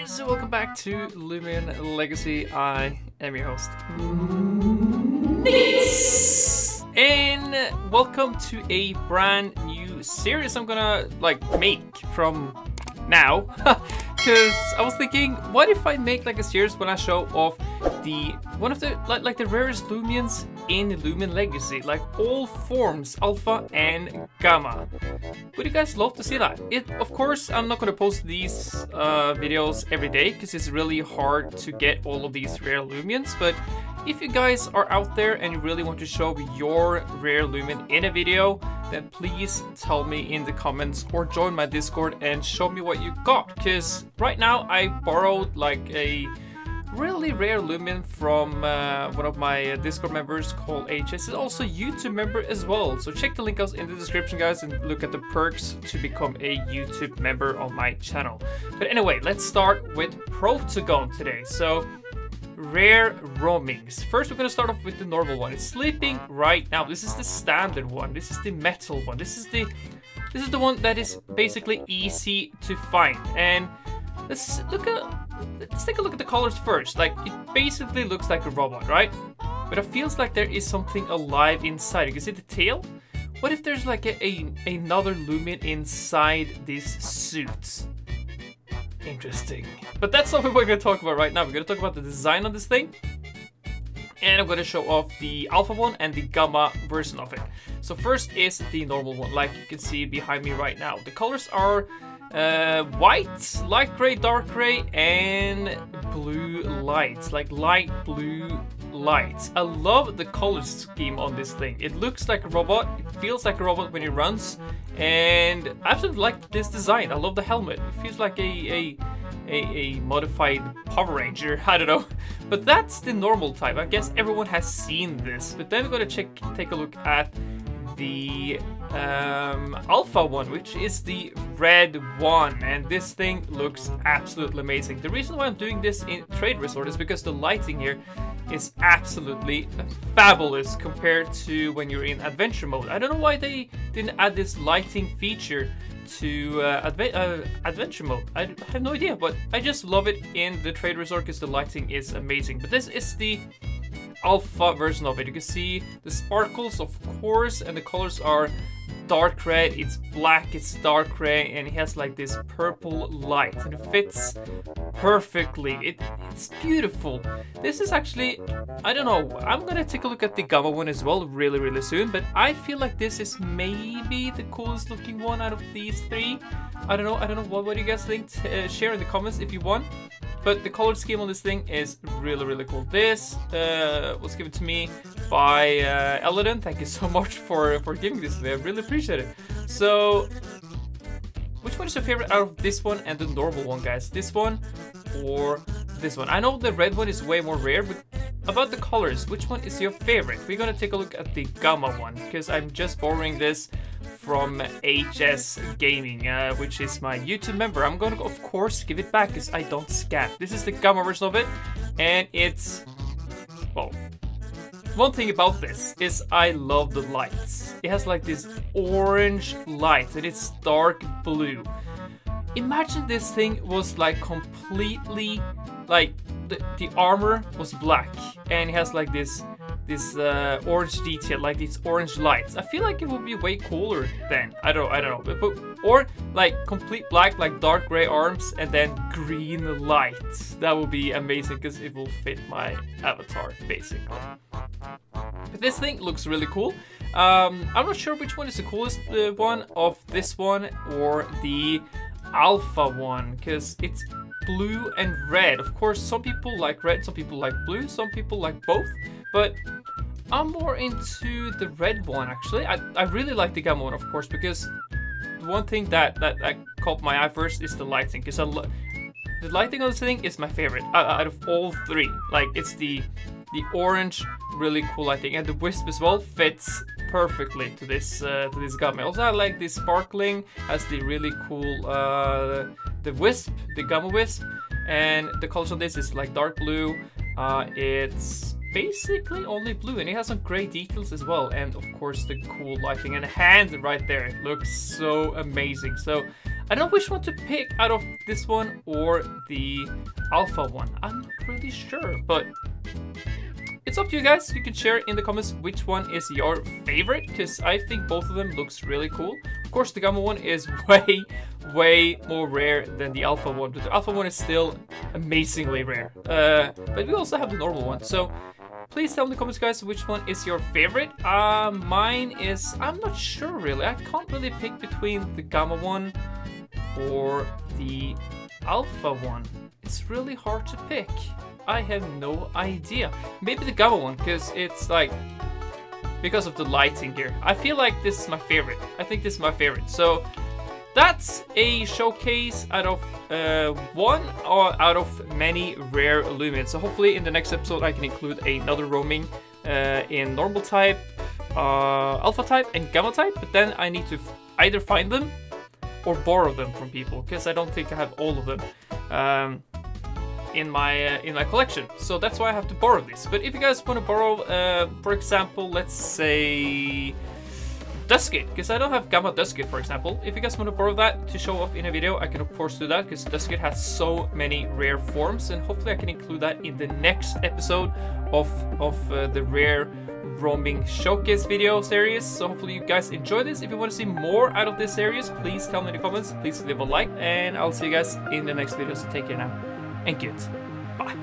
guys, welcome back to Lumen Legacy. I am your host, Naits, and welcome to a brand new series I'm gonna make from now, because I was thinking, what if I make like a series when I show off the one of the rarest Loomians in Lumen Legacy, like all forms, alpha and gamma. Would you guys love to see that? Of course, I'm not gonna post these videos every day because it's really hard to get all of these rare Loomians, but if you guys are out there and you really want to show your rare Lumen in a video, then please tell me in the comments or join my Discord and show me what you got, because right now I borrowed like a really rare Lumen from one of my Discord members called HS. It's also a YouTube member as well, so check the link out in the description, guys, and look at the perks to become a YouTube member on my channel. But anyway, let's start with Protogon today. So rare roamings. First, we're gonna start off with the normal one. It's sleeping right now. This is the standard one. This is the metal one. This is the one that is basically easy to find. And let's take a look at the colors first. Like, it basically looks like a robot, right? But it feels like there is something alive inside. You can see the tail. What if there's like another Lumen inside this suit? Interesting. But that's not what we're going to talk about right now. We're going to talk about the design of this thing, and I'm going to show off the alpha one and the gamma version of it. So first is the normal one, like you can see behind me right now. The colors are white, light gray, dark gray, and blue lights, like light blue lights. I love the color scheme on this thing. It looks like a robot, it feels like a robot when it runs, and I absolutely like this design. I love the helmet. It feels like a modified Power Ranger, I don't know. But that's the normal type. I guess everyone has seen this. But then we're gonna take a look at the alpha one, which is the red one, and this thing looks absolutely amazing. The reason why I'm doing this in Trade Resort is because the lighting here is absolutely fabulous compared to when you're in adventure mode. I don't know why they didn't add this lighting feature to adventure mode. I have no idea, but I just love it in the Trade Resort because the lighting is amazing. But this is the alpha version of it. You can see the sparkles, of course, and the colors are dark red, it's black, it's dark gray, and it has like this purple light, and it fits perfectly. It's beautiful. This is actually, I don't know, I'm gonna take a look at the gamma one as well really soon, but I feel like this is maybe the coolest looking one out of these three. I don't know what do you guys think? Share in the comments if you want. But the color scheme on this thing is really cool. This was given to me by Eladon. Thank you so much for giving this to me. I really appreciate it. So, which one is your favorite out of this one and the normal one, guys? This one or this one? I know the red one is way more rare, but about the colors, which one is your favorite? We're gonna take a look at the gamma one, because I'm just borrowing this from HS Gaming, which is my YouTube member. I'm gonna, of course, give it back because I don't scam. This is the gamma version of it, and it's, well, one thing about this is I love the lights. It has like this orange light, and it's dark blue. Imagine this thing was like completely, like the armor was black, and it has like this orange detail, like these orange lights. I feel like it would be way cooler then. I don't know. Or like complete black, like dark gray arms, and then green lights. That would be amazing because it will fit my avatar basically. But this thing looks really cool. I'm not sure which one is the coolest one of this one or the alpha one, because it's blue and red. Of course, some people like red, some people like blue, some people like both, but I'm more into the red one actually. I really like the gamma one, of course, because the one thing that caught my eye first is the lighting, because the lighting on this thing is my favorite out of all three. Like, it's the orange, really cool lighting, and the wisp as well fits perfectly to this gamma. Also, I like this sparkling, has the really cool the wisp, the gamma wisp, and the colors on this is like dark blue. It's basically only blue, and it has some gray details as well, and of course the cool lighting and hand right there. It looks so amazing. So I don't know which one to pick out of this one or the alpha one. I'm not really sure, but it's up to you guys. You can share in the comments which one is your favorite, because I think both of them looks really cool. Of course, the gamma one is way more rare than the alpha one, but the alpha one is still amazingly rare. But we also have the normal one, so please tell me in the comments, guys, which one is your favorite. Mine is, I'm not sure really. I can't really pick between the gamma one or the alpha one. It's really hard to pick. I have no idea. Maybe the gamma one, because it's like, because of the lighting here. I feel like this is my favorite. I think this is my favorite. So that's a showcase out of one or out of many rare Lumians. So hopefully in the next episode I can include another roaming in normal type, alpha type, and gamma type. But then I need to either find them or borrow them from people, because I don't think I have all of them in my collection. So that's why I have to borrow this. But if you guys want to borrow, for example, let's say Duskit, because I don't have gamma Duskit, for example. If you guys want to borrow that to show off in a video, I can of course do that, because Duskit has so many rare forms, and hopefully I can include that in the next episode of the rare roaming showcase video series. So hopefully you guys enjoy this. If you want to see more out of this series, please tell me in the comments, please leave a like, and I'll see you guys in the next video. So take care now, and good, bye.